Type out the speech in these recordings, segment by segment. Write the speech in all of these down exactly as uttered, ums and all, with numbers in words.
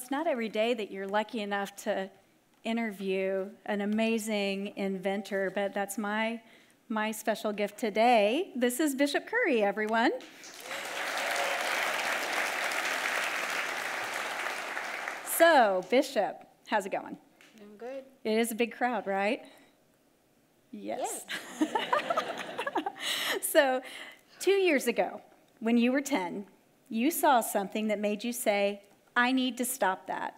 it's not every day that you're lucky enough to interview an amazing inventor, but that's my, my special gift today. This is Bishop Curry, everyone. So, Bishop, how's it going? I'm good. It is a big crowd, right? Yes. Yes. So, two years ago, when you were ten, you saw something that made you say, I need to stop that.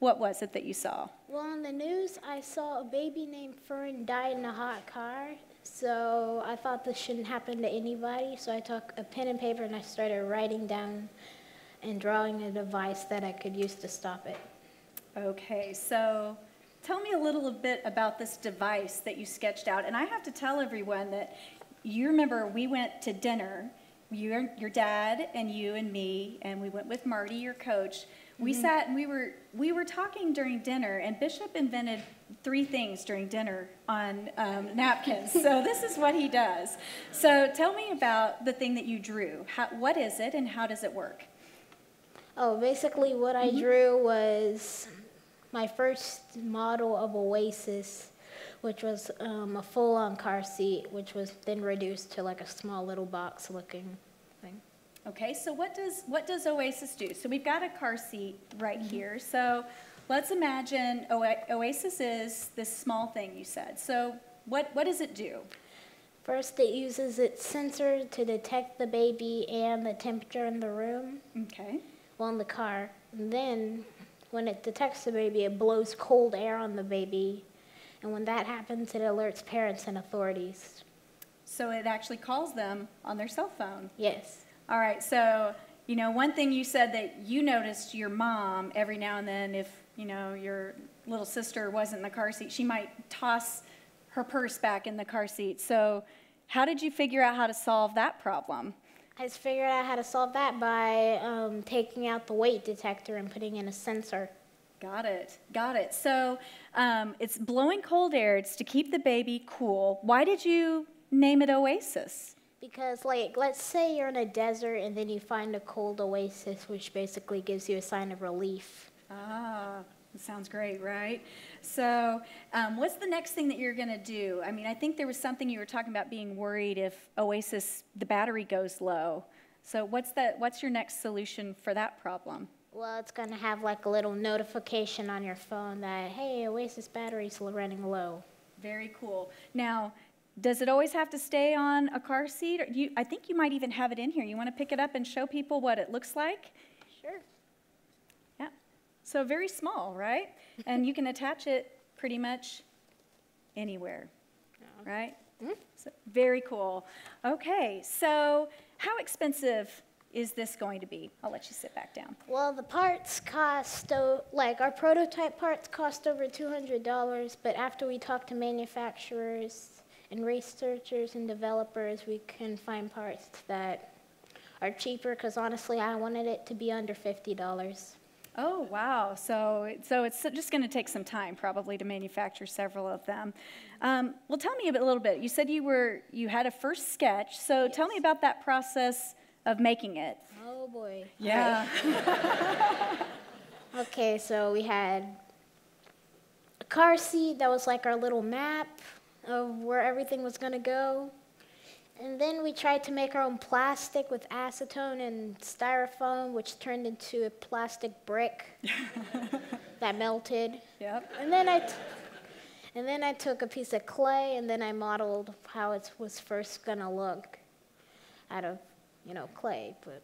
What was it that you saw? Well, on the news, I saw a baby named Fern die in a hot car. So, I thought this shouldn't happen to anybody. So, I took a pen and paper and I started writing down and drawing a device that I could use to stop it. Okay, so tell me a little bit about this device that you sketched out. And I have to tell everyone that you remember we went to dinner, you, your dad and you and me, and we went with Marty, your coach. We mm-hmm. sat and we were, we were talking during dinner, and Bishop invented three things during dinner on um, napkins. So this is what he does. So tell me about the thing that you drew. How, what is it and how does it work? Oh, basically what I mm-hmm. drew was my first model of Oasis, which was um, a full-on car seat, which was then reduced to like a small little box-looking thing. Okay, so what does, what does Oasis do? So we've got a car seat right mm-hmm. here. So let's imagine o- Oasis is this small thing you said. So what, what does it do? First, it uses its sensor to detect the baby and the temperature in the room. Okay. On the car, and then when it detects the baby, it blows cold air on the baby, and when that happens, it alerts parents and authorities. So it actually calls them on their cell phone? Yes. All right, so, you know, one thing you said that you noticed your mom every now and then, if, you know, your little sister wasn't in the car seat, she might toss her purse back in the car seat. So how did you figure out how to solve that problem? I just figured out how to solve that by um, taking out the weight detector and putting in a sensor. Got it, got it. So um, it's blowing cold air, it's to keep the baby cool. Why did you name it Oasis? Because like, let's say you're in a desert and then you find a cold oasis, which basically gives you a sign of relief. Ah. Sounds great, right? So um, what's the next thing that you're going to do? I mean, I think there was something you were talking about being worried if Oasis, the battery goes low. So what's that? What's your next solution for that problem? Well, it's going to have like a little notification on your phone that, hey, Oasis battery's running low. Very cool. Now, does it always have to stay on a car seat? Or do you, I think you might even have it in here. You want to pick it up and show people what it looks like? Sure. So very small, right? And you can attach it pretty much anywhere, oh. right? Mm-hmm. So very cool. Okay, so how expensive is this going to be? I'll let you sit back down. Well, the parts cost, oh, like our prototype parts cost over two hundred dollars, but after we talk to manufacturers and researchers and developers, we can find parts that are cheaper, because honestly, I wanted it to be under fifty dollars. Oh, wow. So, so it's just going to take some time probably to manufacture several of them. Um, well, tell me a, bit, a little bit. You said you were you had a first sketch. So yes. Tell me about that process of making it. Oh, boy. Yeah. Right. Okay, so we had a car seat that was like our little map of where everything was going to go. And then we tried to make our own plastic with acetone and styrofoam, which turned into a plastic brick that melted. Yep. And then I, t and then I took a piece of clay, and then I modeled how it was first gonna look out of, you know, clay. But.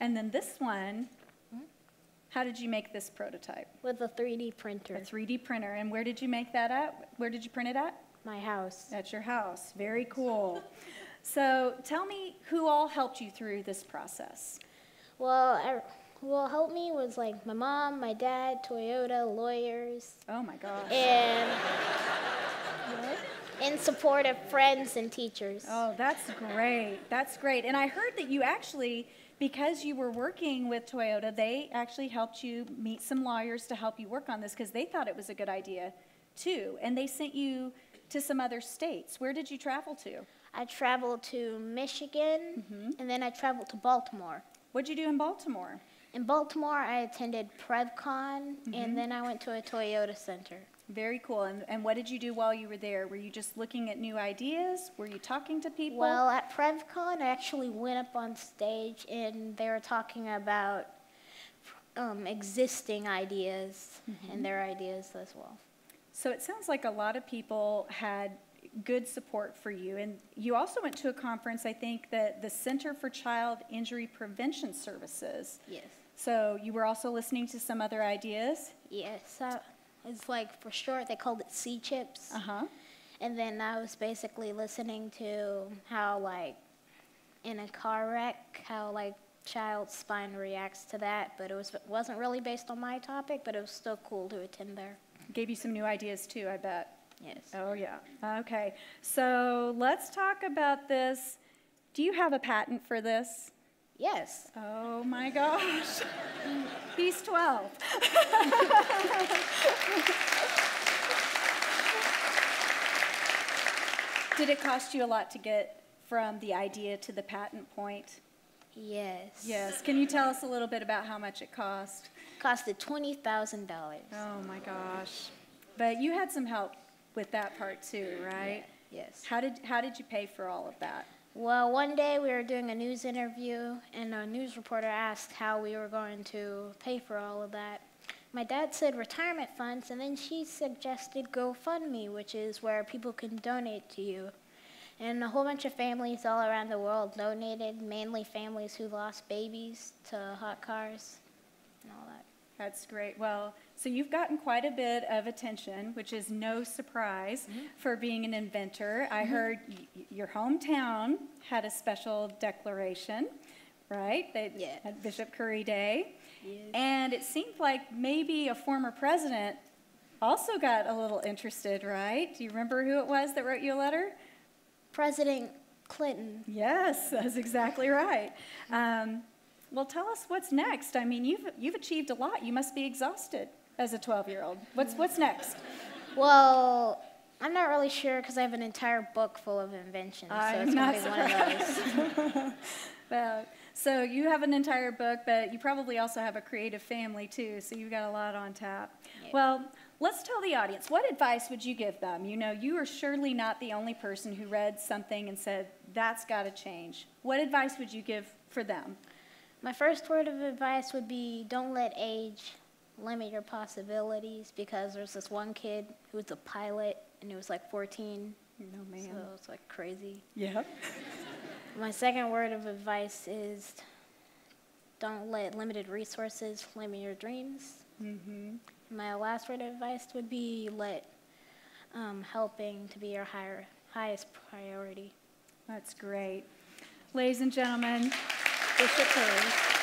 And then this one, how did you make this prototype? With a three D printer. A three D printer. And where did you make that at? Where did you print it at? My house. At your house. Very cool. So tell me who all helped you through this process. Well, I, who all helped me was like my mom, my dad, Toyota, lawyers. Oh my gosh. And, and supportive friends and teachers. Oh, that's great. That's great. And I heard that you actually, because you were working with Toyota, they actually helped you meet some lawyers to help you work on this because they thought it was a good idea too. And they sent you to some other states. Where did you travel to? I traveled to Michigan, mm-hmm. and then I traveled to Baltimore. What did you do in Baltimore? In Baltimore, I attended PrevCon, mm-hmm. and then I went to a Toyota center. Very cool. And, and what did you do while you were there? Were you just looking at new ideas? Were you talking to people? Well, at PrevCon, I actually went up on stage, and they were talking about um, existing ideas mm-hmm. and their ideas as well. So it sounds like a lot of people had good support for you. And you also went to a conference, I think, that the Center for Child Injury Prevention Services. Yes. So you were also listening to some other ideas? Yes. I It's like, for short, they called it C chips. Uh-huh. And then I was basically listening to how, like, in a car wreck, how, like, child's spine reacts to that. But it was, wasn't really based on my topic, but it was still cool to attend there. Gave you some new ideas, too, I bet. Yes. Oh, yeah. Okay. So let's talk about this. Do you have a patent for this? Yes. Oh, my gosh. He's twelve. Did it cost you a lot to get from the idea to the patent point? Yes. Yes. Can you tell us a little bit about how much it cost? It costed twenty thousand dollars. Oh, my gosh. But you had some help with that part, too, right? Yeah. Yes. How did, how did you pay for all of that? Well, one day we were doing a news interview, and a news reporter asked how we were going to pay for all of that. My dad said retirement funds, and then she suggested GoFundMe, which is where people can donate to you. And a whole bunch of families all around the world donated, mainly families who lost babies to hot cars and all that. That's great. Well, so you've gotten quite a bit of attention, which is no surprise mm-hmm. for being an inventor. I mm-hmm. heard y your hometown had a special declaration, right? They yes. had Bishop Curry Day. Yes. And it seemed like maybe a former president also got a little interested, right? Do you remember who it was that wrote you a letter? President Clinton. Yes, that's exactly right. Um, Well, tell us what's next. I mean, you've, you've achieved a lot. You must be exhausted as a twelve-year-old. What's, what's next? Well, I'm not really sure because I have an entire book full of inventions, so I'm it's going to be surprised. One of those. Well, so you have an entire book, but you probably also have a creative family, too, so you've got a lot on tap. Yeah. Well, let's tell the audience, what advice would you give them? You know, you are surely not the only person who read something and said, that's got to change. What advice would you give for them? My first word of advice would be don't let age limit your possibilities, because there's this one kid who was a pilot, and he was like fourteen. No, man. So it's like crazy. Yeah. My second word of advice is don't let limited resources limit your dreams. Mm-hmm. My last word of advice would be let um, helping to be your higher, highest priority. That's great. Ladies and gentlemen, Bishop Curry.